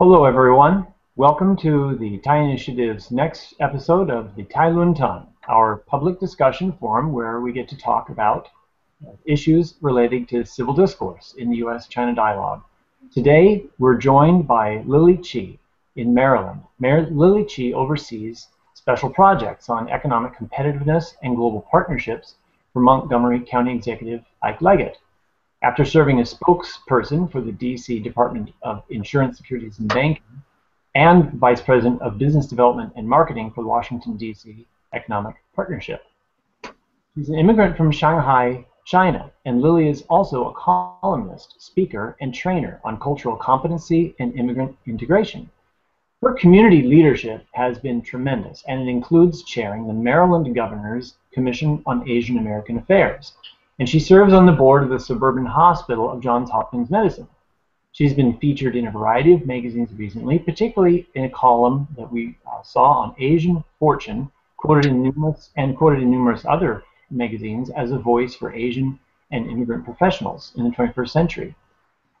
Hello everyone, welcome to the Tai Initiative's next episode of the Tai Luntan, our public discussion forum where we get to talk about issues relating to civil discourse in the U.S.-China dialogue. Today we're joined by Lily Chi in Maryland. Lily Chi oversees special projects on economic competitiveness and global partnerships for Montgomery County Executive Ike Leggett. After serving as spokesperson for the D.C. Department of Insurance, Securities, and Banking, and Vice President of Business Development and Marketing for the Washington, D.C. Economic Partnership. She's an immigrant from Shanghai, China, and Lily is also a columnist, speaker, and trainer on cultural competency and immigrant integration. Her community leadership has been tremendous, and it includes chairing the Maryland Governor's Commission on Asian American Affairs. And she serves on the board of the Suburban Hospital of Johns Hopkins Medicine. She's been featured in a variety of magazines recently, particularly in a column that we saw on Asian Fortune, quoted in numerous other magazines as a voice for Asian and immigrant professionals in the 21st century.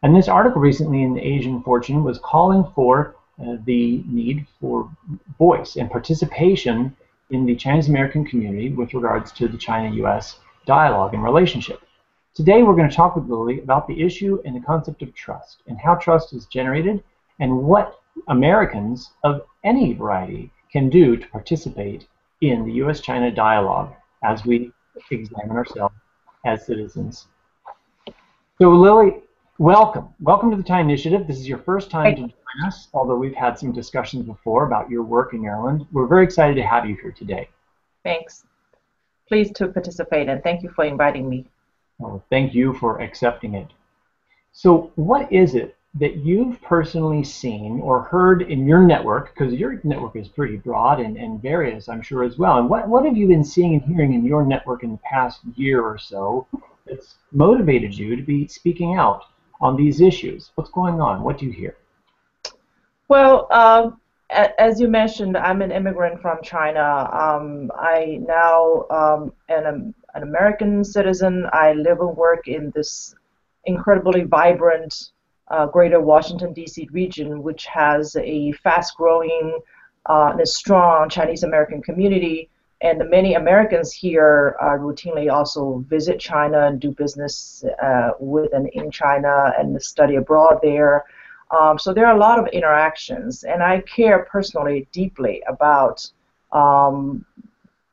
And this article recently in Asian Fortune was calling for the need for voice and participation in the Chinese American community with regards to the China-U.S. dialogue and relationship. Today we're going to talk with Lily about the issue and the concept of trust and how trust is generated and what Americans of any variety can do to participate in the U.S.-China dialogue as we examine ourselves as citizens. So Lily, welcome. Welcome to the Tai Initiative. This is your first time to join us, although we've had some discussions before about your work in Maryland. We're very excited to have you here today. Thanks. Pleased to participate, and thank you for inviting me. Well, thank you for accepting it. So what is it that you've personally seen or heard in your network, because your network is pretty broad and various, I'm sure, as well, and what have you been seeing and hearing in your network in the past year or so that's motivated you to be speaking out on these issues? What's going on? What do you hear? Well, as you mentioned, I'm an immigrant from China. I now am an American citizen. I live and work in this incredibly vibrant greater Washington, D.C. region, which has a fast-growing and a strong Chinese-American community. And many Americans here routinely also visit China and do business with and in China and study abroad there. So there are a lot of interactions, and I care personally deeply about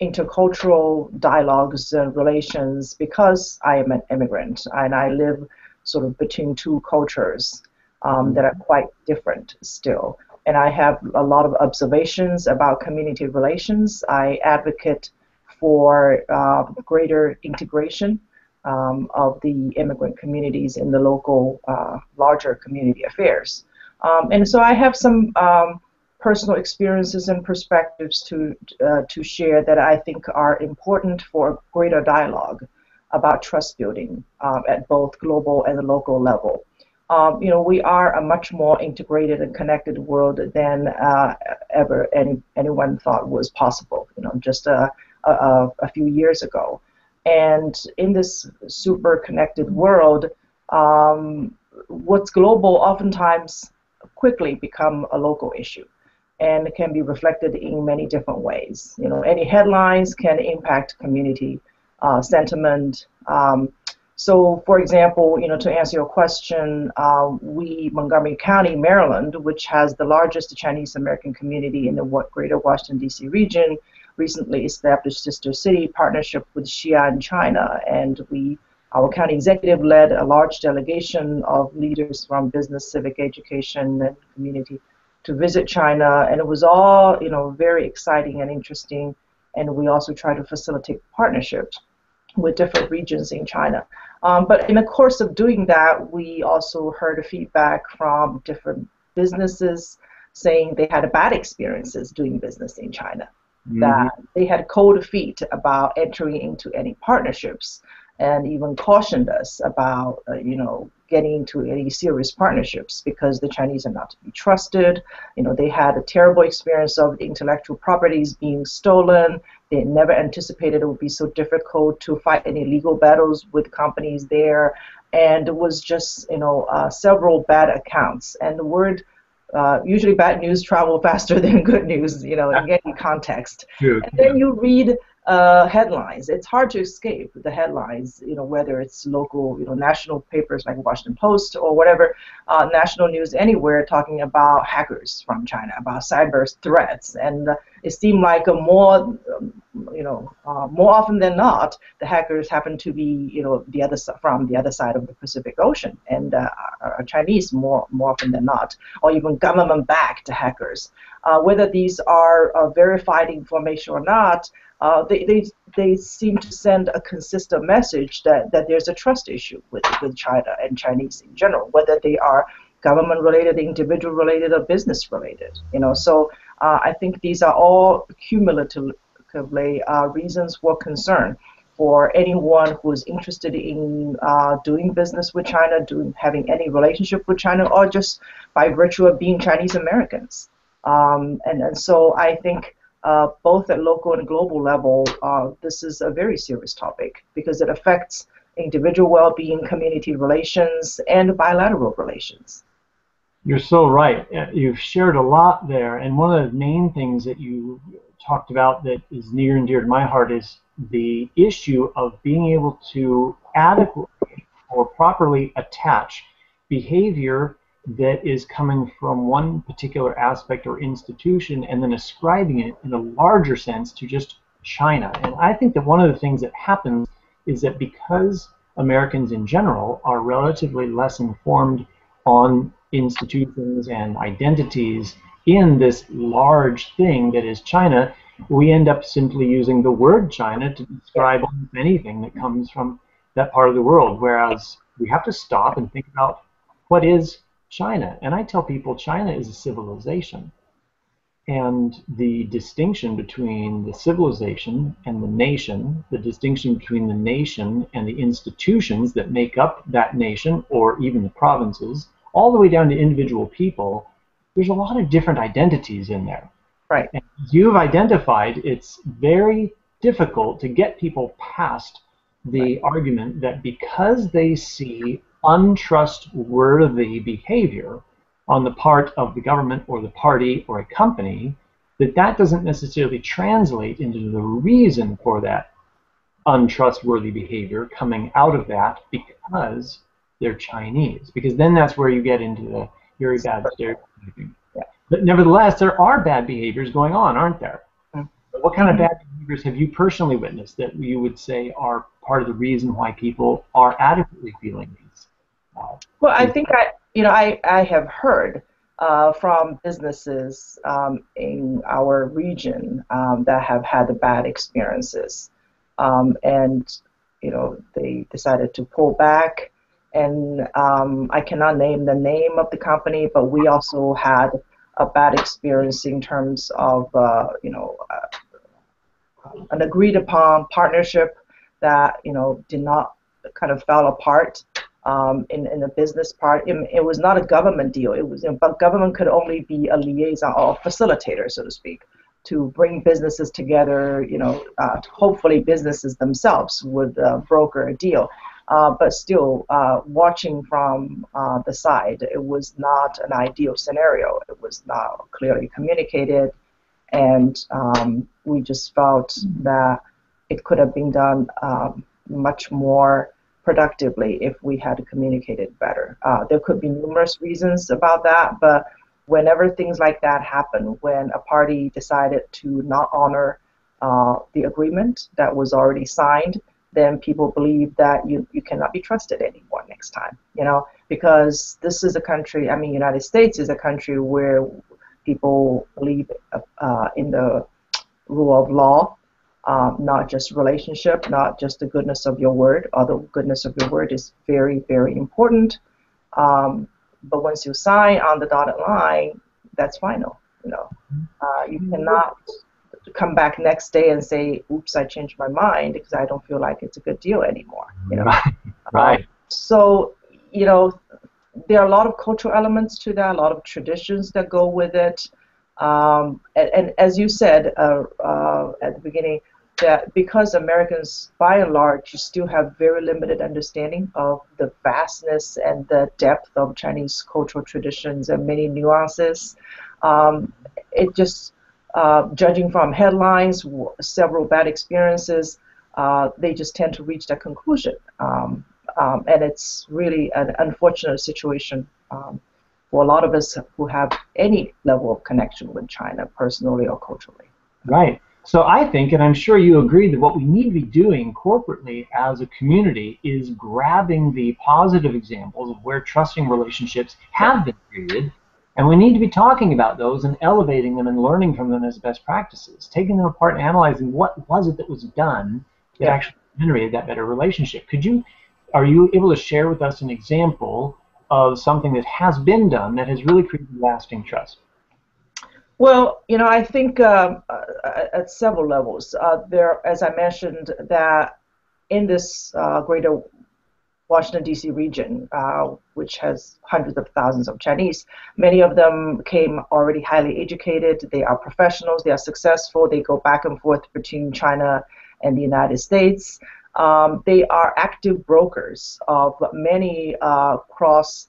intercultural dialogues and relations because I am an immigrant and I live sort of between two cultures that are quite different still. And I have a lot of observations about community relations. I advocate for greater integration of the immigrant communities in the local, larger community affairs. And so I have some personal experiences and perspectives to share that I think are important for greater dialogue about trust building at both global and the local level. You know, we are a much more integrated and connected world than ever anyone thought was possible, you know, just a few years ago. And in this super connected world, what's global oftentimes quickly become a local issue and can be reflected in many different ways. You know, any headlines can impact community sentiment. So, for example, you know, to answer your question, we, Montgomery County, Maryland, which has the largest Chinese American community in the greater Washington, D.C. region, recently established sister city partnership with Xi'an, China, and our county executive led a large delegation of leaders from business, civic education, and community to visit China, and it was all, you know, very exciting and interesting, and we also try to facilitate partnerships with different regions in China. But in the course of doing that, we also heard feedback from different businesses saying they had bad experiences doing business in China. That they had cold feet about entering into any partnerships and even cautioned us about, you know, getting into any serious partnerships because the Chinese are not to be trusted. You know, they had a terrible experience of intellectual properties being stolen. They never anticipated it would be so difficult to fight any legal battles with companies there. And it was just, you know, several bad accounts. And the word Usually bad news travel faster than good news, you know, in any context. True. And then you read headlines. It's hard to escape the headlines, you know, whether it's local, you know, national papers like Washington Post or whatever, national news anywhere talking about hackers from China, about cyber threats. And it seemed like more often than not, the hackers happen to be, you know, from the other side of the Pacific Ocean, and are Chinese more often than not, or even government-backed hackers. Whether these are verified information or not, they seem to send a consistent message that there's a trust issue with China and Chinese in general, whether they are government-related, individual-related, or business-related. You know, so I think these are all cumulatively reasons for concern for anyone who is interested in doing business with China, having any relationship with China, or just by virtue of being Chinese Americans. And so I think both at local and global level, this is a very serious topic because it affects individual well-being, community relations, and bilateral relations. You're so right. You've shared a lot there, and one of the main things that you talked about that is near and dear to my heart is the issue of being able to adequately or properly attach behavior that is coming from one particular aspect or institution and then ascribing it in a larger sense to just China. And I think that one of the things that happens is that because Americans in general are relatively less informed on institutions and identities in this large thing that is China, we end up simply using the word China to describe anything that comes from that part of the world, whereas we have to stop and think about what is China. And I tell people China is a civilization, and the distinction between the civilization and the nation, the distinction between the nation and the institutions that make up that nation or even the provinces, all the way down to individual people, there's a lot of different identities in there. Right. And you've identified it's very difficult to get people past the argument that because they see untrustworthy behavior on the part of the government or the party or a company, that doesn't necessarily translate into the reason for that untrustworthy behavior coming out of that because they're Chinese. Because then that's where you get into the very bad stereotyping. But nevertheless, there are bad behaviors going on, aren't there? Mm-hmm. What kind of bad behaviors have you personally witnessed that you would say are part of the reason why people are adequately feeling these? Well, I think I have heard from businesses in our region that have had bad experiences, and you know they decided to pull back. And I cannot name the name of the company, but we also had a bad experience in terms of an agreed upon partnership that did not kind of fell apart in the business part. It was not a government deal. It was, but government could only be a liaison or a facilitator, so to speak, to bring businesses together. You know, hopefully businesses themselves would broker a deal. But still, watching from the side, it was not an ideal scenario. It was not clearly communicated, and we just felt that it could have been done much more productively if we had communicated better. There could be numerous reasons about that, but whenever things like that happen, when a party decided to not honor the agreement that was already signed, then people believe that you cannot be trusted anymore next time, you know, because this is a country, I mean, United States is a country where people believe in the rule of law, not just relationship, not just the goodness of your word, although goodness of your word is very, very important. But once you sign on the dotted line, that's final, you know. You cannot come back next day and say, oops, I changed my mind because I don't feel like it's a good deal anymore, you know. Right. So, you know, there are a lot of cultural elements to that, a lot of traditions that go with it. And as you said at the beginning, that because Americans, by and large, still have very limited understanding of the vastness and the depth of Chinese cultural traditions and many nuances, it just, judging from headlines, several bad experiences, they just tend to reach that conclusion. And it's really an unfortunate situation for a lot of us who have any level of connection with China, personally or culturally. Right. So I think, and I'm sure you agree, that what we need to be doing corporately as a community is grabbing the positive examples of where trusting relationships have been created, and we need to be talking about those and elevating them and learning from them as best practices, taking them apart and analyzing what was it that was done that actually generated that better relationship. Could you, are you able to share with us an example of something that has been done that has really created lasting trust? Well, you know, I think at several levels. There, as I mentioned, that in this greater Washington, D.C. region, which has hundreds of thousands of Chinese, many of them came already highly educated. They are professionals. They are successful. They go back and forth between China and the United States. They are active brokers of many cross-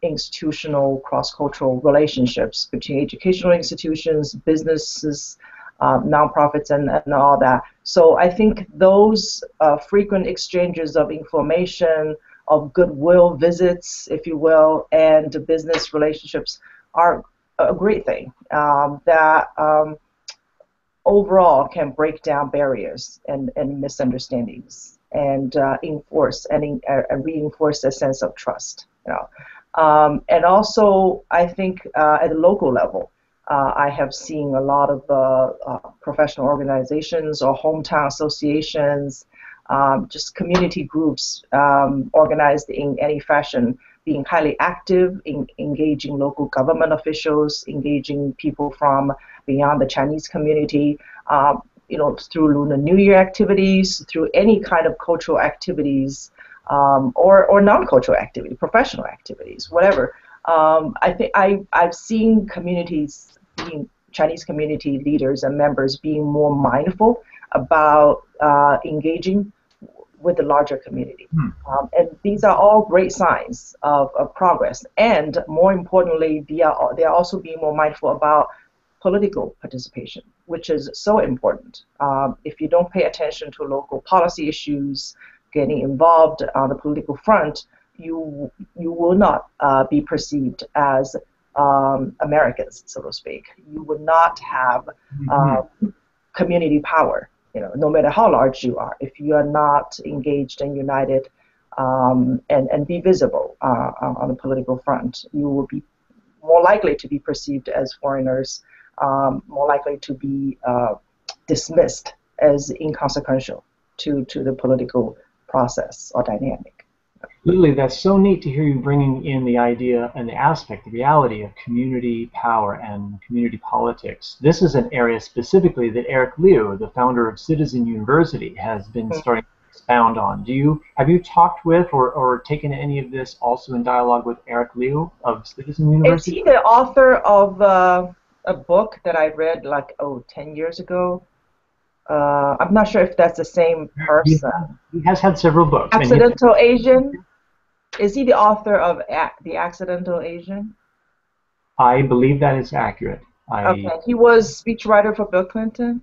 institutional, cross-cultural relationships between educational institutions, businesses, nonprofits, and all that. So I think those frequent exchanges of information, of goodwill visits, if you will, and business relationships are a great thing that overall can break down barriers and misunderstandings and enforce and reinforce a sense of trust. And also, I think at the local level, I have seen a lot of professional organizations or hometown associations, just community groups organized in any fashion, being highly active, in engaging local government officials, engaging people from beyond the Chinese community, you know, through Lunar New Year activities, through any kind of cultural activities, or non-cultural activity, professional activities, whatever. I think I've seen communities, being Chinese community leaders and members, being more mindful about engaging with the larger community. And these are all great signs of progress. And more importantly, they are also being more mindful about political participation, which is so important. If you don't pay attention to local policy issues, getting involved on the political front, you will not be perceived as Americans, so to speak. You will not have community power, you know, no matter how large you are, if you are not engaged and united and be visible on the political front. You will be more likely to be perceived as foreigners, more likely to be dismissed as inconsequential to the political process or dynamic. Lily, that's so neat to hear you bringing in the idea and the aspect, the reality of community power and community politics. This is an area specifically that Eric Liu, the founder of Citizen University, has been starting to expound on. Have you talked with or taken any of this also in dialogue with Eric Liu of Citizen University? Is he the author of a book that I read like 10 years ago? I'm not sure if that's the same person. He has had several books. Accidental Asian? Is he the author of The Accidental Asian? I believe that is accurate. Okay. He was speechwriter for Bill Clinton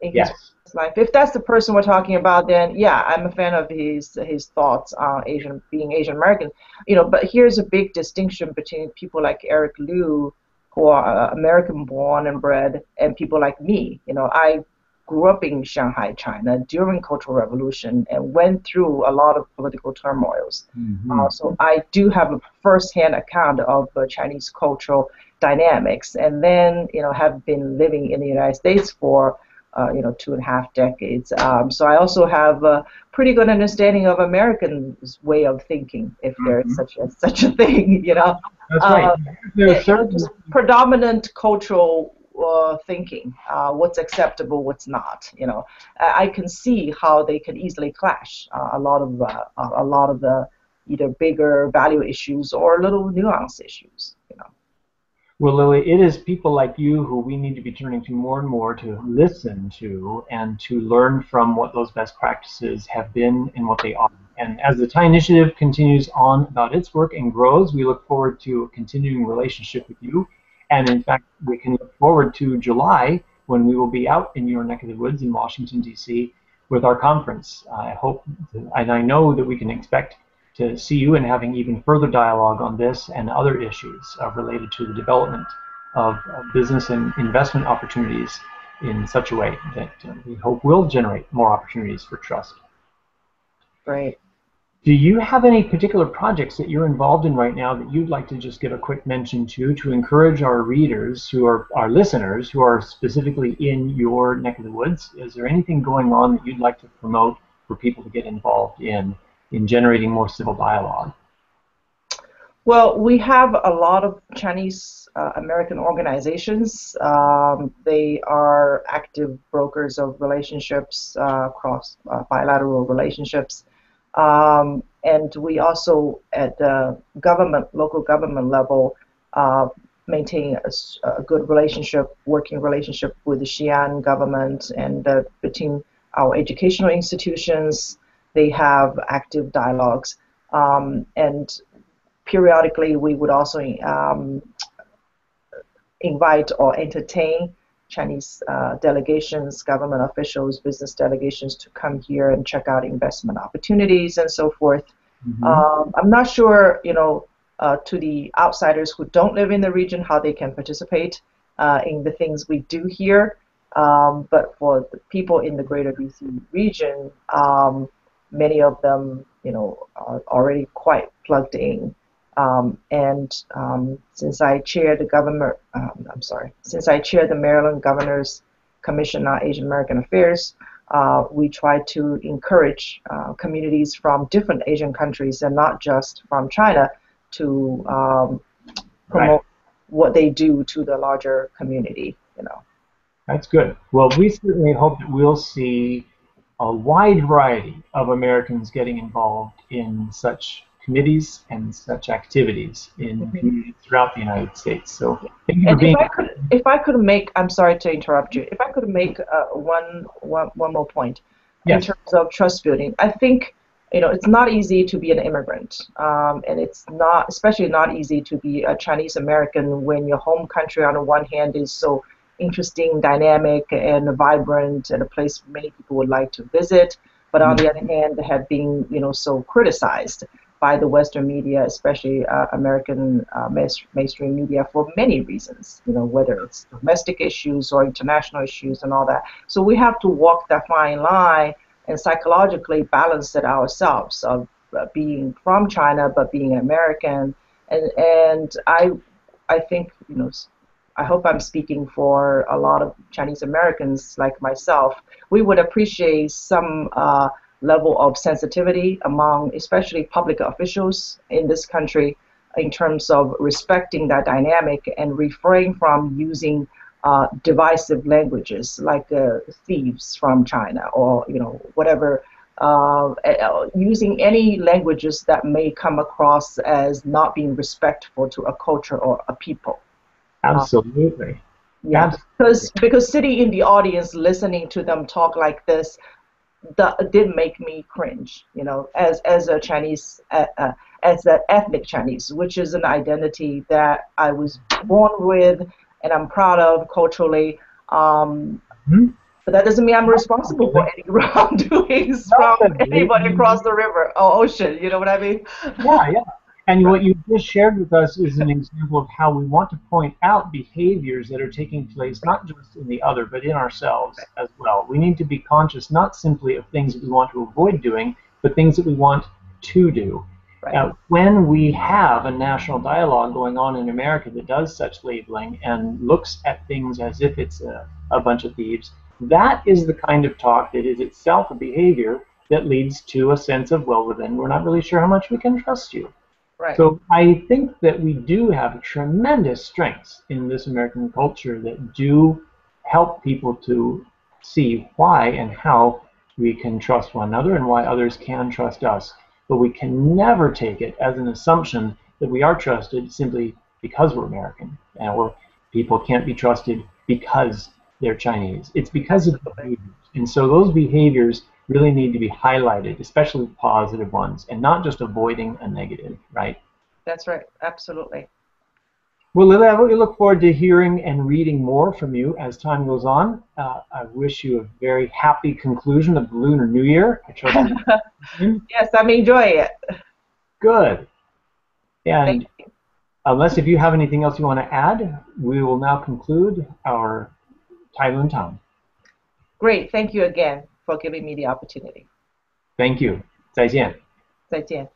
in his life. If that's the person we're talking about, then yeah, I'm a fan of his thoughts on being Asian American. You know, but here's a big distinction between people like Eric Liu, who are American born and bred, and people like me. You know, I grew up in Shanghai, China during Cultural Revolution and went through a lot of political turmoils. So I do have a first-hand account of Chinese cultural dynamics, and then, you know, have been living in the United States for 2.5 decades. So I also have a pretty good understanding of Americans' way of thinking, if there is such a thing, you know. That's right. There's predominant cultural thinking, what's acceptable, what's not, you know. I can see how they can easily clash a lot of the either bigger value issues or little nuance issues, you know. Well, Lily, it is people like you who we need to be turning to more and more to listen to and to learn from what those best practices have been and what they are. And as the Tai Initiative continues on about its work and grows, we look forward to a continuing relationship with you. And in fact, we can look forward to July when we will be out in your neck of the woods in Washington, D.C. with our conference. I hope and I know that we can expect to see you and having even further dialogue on this and other issues related to the development of business and investment opportunities in such a way that we hope will generate more opportunities for trust. Great. Do you have any particular projects that you're involved in right now that you'd like to just give a quick mention to encourage our readers who are our listeners who are specifically in your neck of the woods? Is there anything going on that you'd like to promote for people to get involved in generating more civil dialogue? Well, we have a lot of Chinese American organizations. They are active brokers of relationships, cross bilateral relationships. And we also, at the government, local government level, maintain a good relationship, working relationship with the Xi'an government and between our educational institutions. They have active dialogues, and periodically we would also invite or entertain Chinese delegations, government officials, business delegations to come here and check out investment opportunities and so forth. Mm-hmm. I'm not sure, you know, to the outsiders who don't live in the region how they can participate in the things we do here, but for the people in the greater DC region, many of them, you know, are already quite plugged in. Since I chair the since I chair the Maryland Governor's Commission on Asian American Affairs, we try to encourage communities from different Asian countries and not just from China to promote what they do to the larger community. You know, that's good. Well, we certainly hope that we'll see a wide variety of Americans getting involved in such committees and such activities in communities throughout the United States. So, thank you for being here. If I could make, I'm sorry to interrupt you. If I could make one more point in terms of trust building, I think, you know, it's not easy to be an immigrant, and it's not especially not easy to be a Chinese American when your home country on the one hand is so interesting, dynamic, and vibrant, and a place many people would like to visit, but on the other hand, have been, you know, so criticized by the Western media, especially American mainstream media, for many reasons, you know, whether it's domestic issues or international issues and all that. So we have to walk that fine line and psychologically balance it ourselves of being from China but being American. And I think, you know, I hope I'm speaking for a lot of Chinese Americans like myself. We would appreciate some level of sensitivity among especially public officials in this country in terms of respecting that dynamic and refrain from using divisive languages like thieves from China or, you know, whatever, using any languages that may come across as not being respectful to a culture or a people. Absolutely. Yeah, because sitting in the audience listening to them talk like this did make me cringe, you know, as a Chinese, as an ethnic Chinese, which is an identity that I was born with and I'm proud of culturally. But that doesn't mean I'm responsible for any wrongdoings from anybody across the river or ocean, you know what I mean? Yeah, yeah. And what you just shared with us is an example of how we want to point out behaviors that are taking place not just in the other, but in ourselves as well. We need to be conscious not simply of things that we want to avoid doing, but things that we want to do. When we have a national dialogue going on in America that does such labeling and looks at things as if it's a bunch of thieves, that is the kind of talk that is itself a behavior that leads to a sense of, well, then we're not really sure how much we can trust you. Right. So I think that we do have tremendous strengths in this American culture that do help people to see why and how we can trust one another and why others can trust us. But we can never take it as an assumption that we are trusted simply because we're American. Our people can't be trusted because they're Chinese. It's because of behaviors. And so those behaviors really need to be highlighted, especially positive ones, and not just avoiding a negative, right? That's right. Absolutely. Well, Lily, I really look forward to hearing and reading more from you as time goes on. I wish you a very happy conclusion of the Lunar New Year. Yes, I'm enjoying it. Good. And thank you. Unless if you have anything else you want to add, we will now conclude our Tai Lun Tang. Great. Thank you again for giving me the opportunity. Thank you. 再见. 再见.